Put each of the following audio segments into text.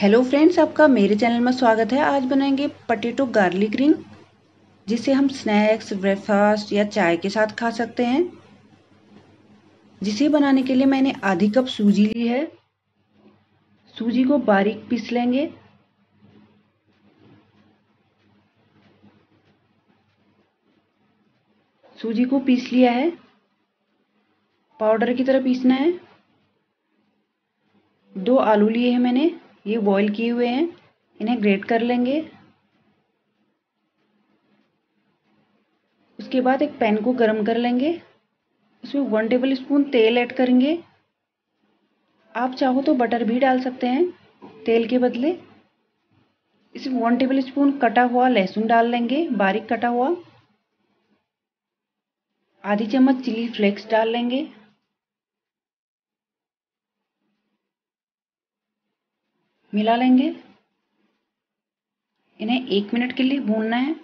Hello friends, आपका मेरे channel में स्वागत है। आज बनाएंगे पटेटो गार्लिक रिंग, जिसे हम स्नैक्स, ब्रेकफास्ट या चाय के साथ खा सकते हैं। जिसे बनाने के लिए मैंने आधी कप सूजी ली है। सूजी को बारीक पीस लेंगे। सूजी को पीस लिया है, पाउडर की तरह पीसना है। 2 आलू लिए हैं मैंने, ये बॉईल किए हुए हैं, इन्हें ग्रेट कर लेंगे। उसके बाद एक पैन को गर्म कर लेंगे, उसमें 1 टेबल स्पून तेल ऐड करेंगे। आप चाहो तो बटर भी डाल सकते हैं तेल के बदले। इसमें 1 टेबल स्पून कटा हुआ लहसुन डाल लेंगे, बारीक कटा हुआ। आधी चम्मच चिली फ्लेक्स डाल लेंगे। मिला लेंगे। इन्हें 1 मिनट के लिए भूनना है।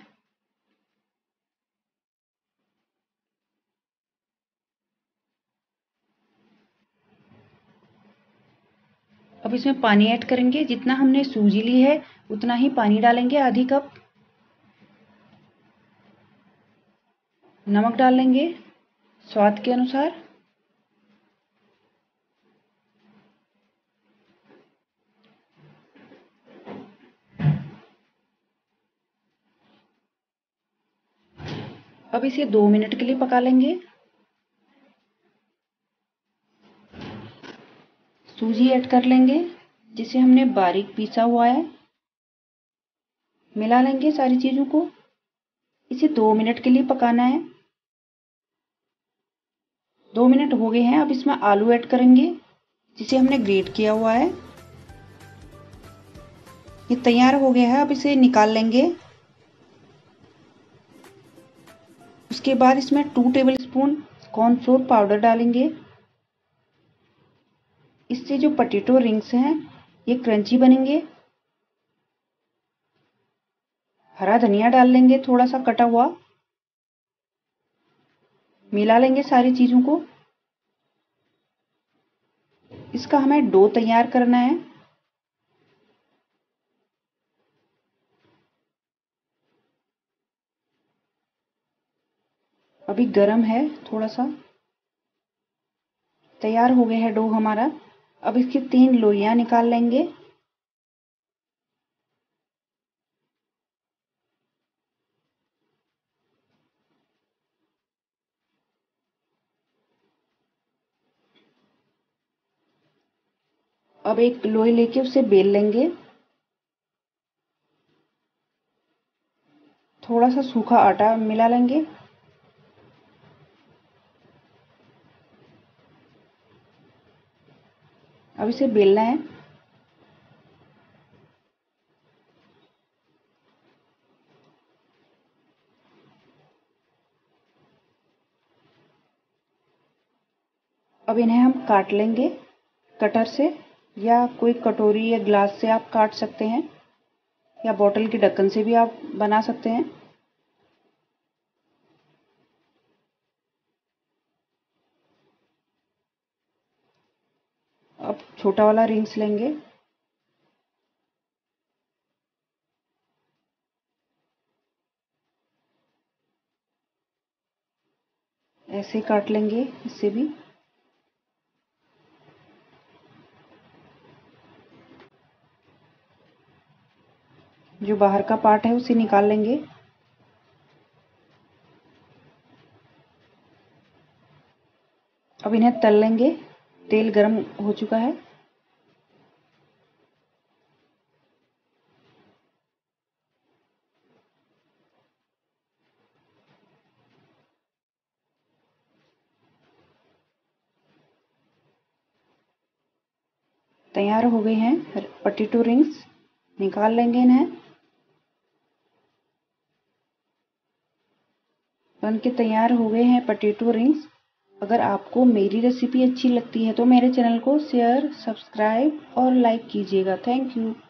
अब इसमें पानी ऐड करेंगे। जितना हमने सूजी ली है उतना ही पानी डालेंगे, आधी कप। नमक डाल लेंगे स्वाद के अनुसार। अब इसे 2 मिनट के लिए पका लेंगे। सूजी ऐड कर लेंगे, जिसे हमने बारीक पीसा हुआ है। मिला लेंगे सारी चीजों को। इसे 2 मिनट के लिए पकाना है। 2 मिनट हो गए हैं। अब इसमें आलू ऐड करेंगे, जिसे हमने ग्रेट किया हुआ है। ये तैयार हो गया है। अब इसे निकाल लेंगे। उसके बाद इसमें 2 टेबल स्पून कॉर्नफ्लोर पाउडर डालेंगे। इससे जो पटेटो रिंग्स हैं ये क्रंची बनेंगे। हरा धनिया डाल लेंगे, थोड़ा सा कटा हुआ। मिला लेंगे सारी चीजों को। इसका हमें डो तैयार करना है। अभी गरम है थोड़ा सा। तैयार हो गया है डो हमारा। अब इसकी 3 लोइयां निकाल लेंगे। अब एक लोई लेके उसे बेल लेंगे। थोड़ा सा सूखा आटा मिला लेंगे। अब इसे बेलना है। अब इन्हें हम काट लेंगे कटर से, या कोई कटोरी या ग्लास से आप काट सकते हैं, या बोतल के ढक्कन से भी आप बना सकते हैं। अब छोटा वाला रिंग्स लेंगे। ऐसे काट लेंगे इससे भी। जो बाहर का पार्ट है उसे निकाल लेंगे। अब इन्हें तल लेंगे। तेल गरम हो चुका है। तैयार हो गए हैं पटेटो रिंग्स। निकाल लेंगे इन्हें। बनके तैयार हो गए हैं पटेटो रिंग्स। अगर आपको मेरी रेसिपी अच्छी लगती है तो मेरे चैनल को शेयर, सब्सक्राइब और लाइक कीजिएगा। Thank you.